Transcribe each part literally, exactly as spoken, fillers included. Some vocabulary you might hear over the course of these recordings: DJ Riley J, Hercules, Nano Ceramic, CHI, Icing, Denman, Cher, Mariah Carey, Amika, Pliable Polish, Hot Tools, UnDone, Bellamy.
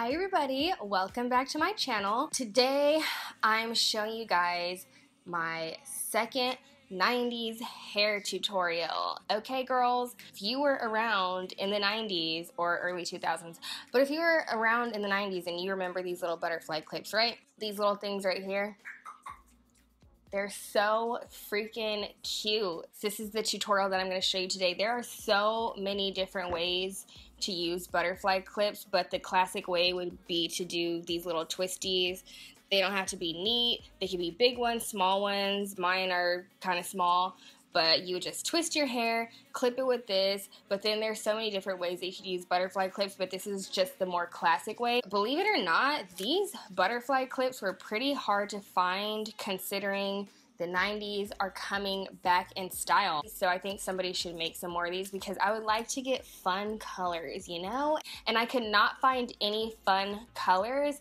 Hi everybody, welcome back to my channel. Today I'm showing you guys my second nineties hair tutorial. Okay girls, if you were around in the nineties or early two thousands, but if you were around in the nineties and you remember these little butterfly clips, right? These little things right here. They're so freaking cute. This is the tutorial that I'm going to show you today. There are so many different ways to use butterfly clips, but the classic way would be to do these little twisties. They don't have to be neat. They can be big ones, small ones. Mine are kind of small, but you would just twist your hair, clip it with this, but then there's so many different ways that you could use butterfly clips, but this is just the more classic way. Believe it or not, these butterfly clips were pretty hard to find considering the nineties are coming back in style. So I think somebody should make some more of these because I would like to get fun colors, you know? And I could not find any fun colors,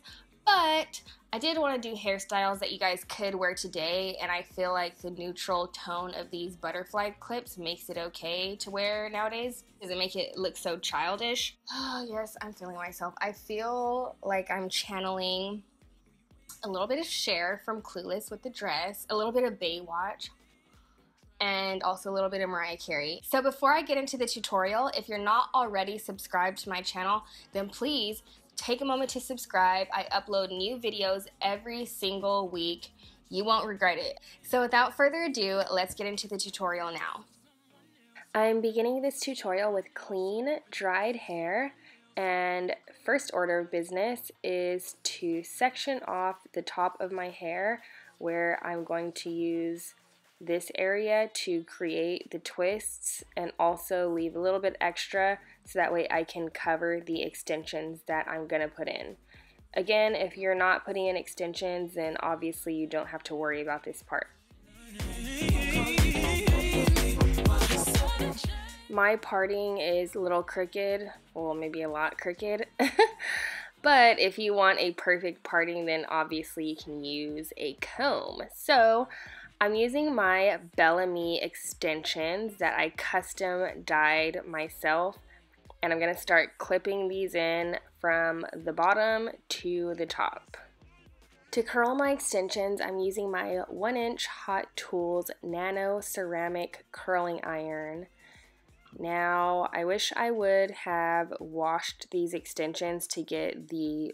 but I did want to do hairstyles that you guys could wear today, and I feel like the neutral tone of these butterfly clips makes it okay to wear nowadays. Does it make it look so childish? Oh yes, I'm feeling myself. I feel like I'm channeling a little bit of Cher from Clueless with the dress, a little bit of Baywatch, and also a little bit of Mariah Carey. So before I get into the tutorial, if you're not already subscribed to my channel, then please take a moment to subscribe. I upload new videos every single week. You won't regret it. So without further ado, let's get into the tutorial now. I'm beginning this tutorial with clean, dried hair, and first order of business is to section off the top of my hair where I'm going to use this area to create the twists and also leave a little bit extra so that way I can cover the extensions that I'm gonna put in. Again, if you're not putting in extensions, then obviously you don't have to worry about this part. My parting is a little crooked, well maybe a lot crooked. But if you want a perfect parting, then obviously you can use a comb. So I'm using my Bellamy extensions that I custom dyed myself, and I'm going to start clipping these in from the bottom to the top. To curl my extensions, I'm using my one inch Hot Tools Nano Ceramic Curling Iron. Now, I wish I would have washed these extensions to get the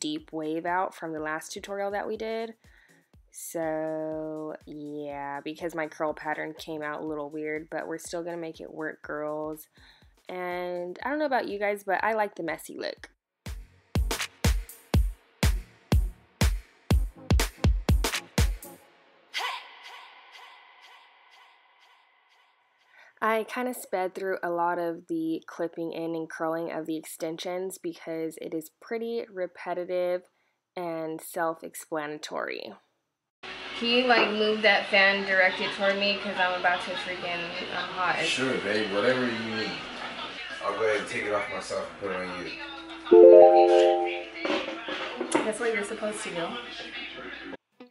deep wave out from the last tutorial that we did. So yeah, because my curl pattern came out a little weird, but we're still gonna make it work, girls. And I don't know about you guys, but I like the messy look. I kind of sped through a lot of the clipping in and curling of the extensions because it is pretty repetitive and self-explanatory. Can you like move that fan directed toward me because I'm about to freaking I'm hot. Sure babe, whatever you need. I'll go ahead and take it off myself and put it on you. That's what you're supposed to do.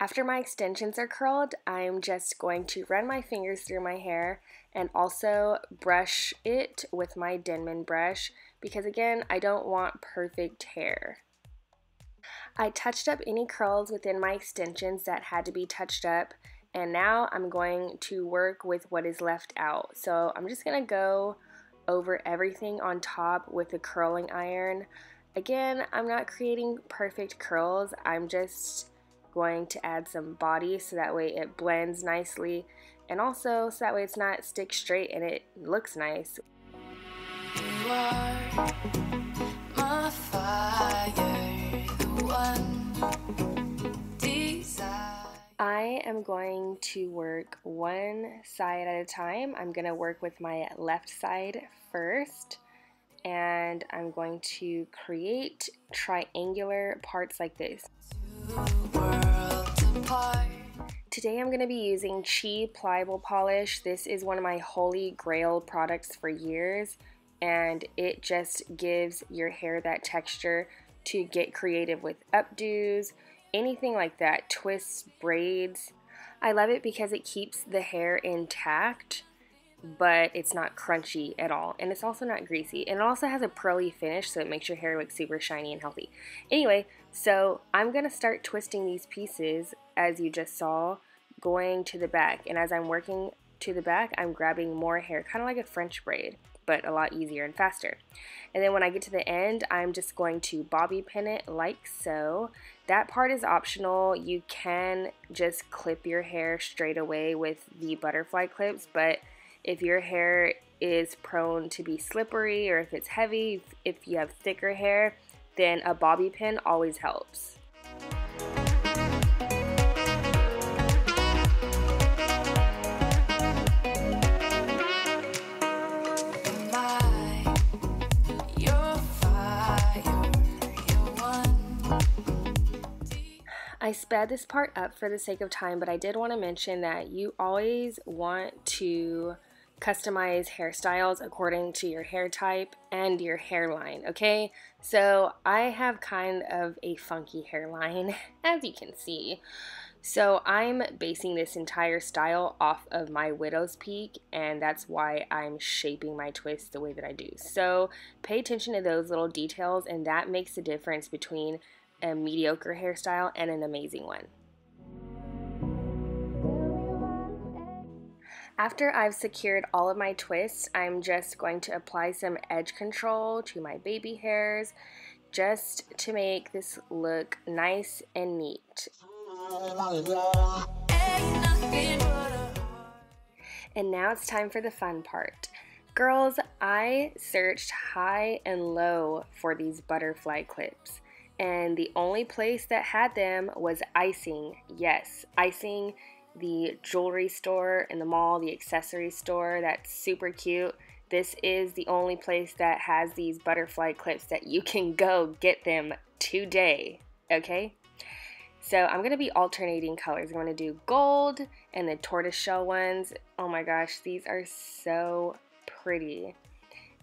After my extensions are curled, I'm just going to run my fingers through my hair and also brush it with my Denman brush because again, I don't want perfect hair. I touched up any curls within my extensions that had to be touched up, and now I'm going to work with what is left out. So I'm just going to go over everything on top with a curling iron. Again, I'm not creating perfect curls, I'm just going to add some body so that way it blends nicely, and also so that way it's not stick straight and it looks nice. You are my fire. I am going to work one side at a time. I'm going to work with my left side first, and I'm going to create triangular parts like this. Today I'm going to be using C H I Pliable Polish. This is one of my holy grail products for years, and it just gives your hair that texture to get creative with updos, anything like that, twists, braids. I love it because it keeps the hair intact but it's not crunchy at all, and it's also not greasy, and it also has a pearly finish, so it makes your hair look super shiny and healthy. Anyway, so I'm gonna start twisting these pieces, as you just saw, going to the back, and as I'm working to the back, I'm grabbing more hair, kind of like a French braid, but a lot easier and faster. And then when I get to the end, I'm just going to bobby pin it like so. That part is optional. You can just clip your hair straight away with the butterfly clips, but if your hair is prone to be slippery, or if it's heavy, if you have thicker hair, then a bobby pin always helps. I sped this part up for the sake of time, but I did want to mention that you always want to customize hairstyles according to your hair type and your hairline, okay? So I have kind of a funky hairline, as you can see. So I'm basing this entire style off of my widow's peak, and that's why I'm shaping my twists the way that I do. So pay attention to those little details, and that makes the difference between a mediocre hairstyle and an amazing one. After I've secured all of my twists, I'm just going to apply some edge control to my baby hairs just to make this look nice and neat. And now it's time for the fun part. Girls, I searched high and low for these butterfly clips, and the only place that had them was Icing. Yes, Icing, the jewelry store in the mall, the accessory store. That's super cute. This is the only place that has these butterfly clips that you can go get them today, okay? So I'm going to be alternating colors. I'm going to do gold and the tortoiseshell ones. Oh my gosh, these are so pretty.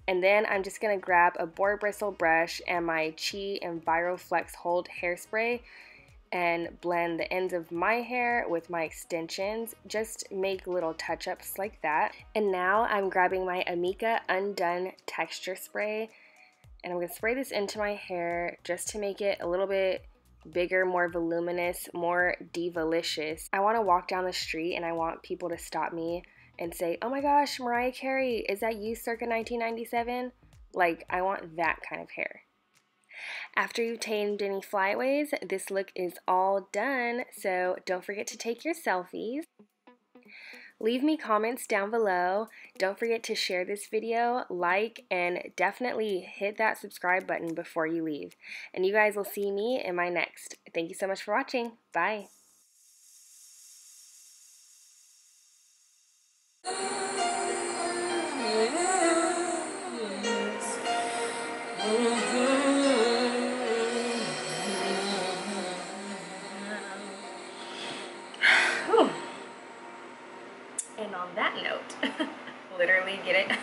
And then I'm just going to grab a boar bristle brush and my C H I Enviro Flex Hold hairspray and blend the ends of my hair with my extensions. Just make little touch-ups like that. And now I'm grabbing my Amika Undone Texture Spray, and I'm going to spray this into my hair just to make it a little bit bigger, more voluminous, more divalicious. I want to walk down the street and I want people to stop me and say, "Oh my gosh, Mariah Carey, is that you circa nineteen ninety-seven? Like, I want that kind of hair. After you've tamed any flyaways, this look is all done, so don't forget to take your selfies. Leave me comments down below. Don't forget to share this video, like, and definitely hit that subscribe button before you leave. And you guys will see me in my next. Thank you so much for watching. Bye. Literally, get it?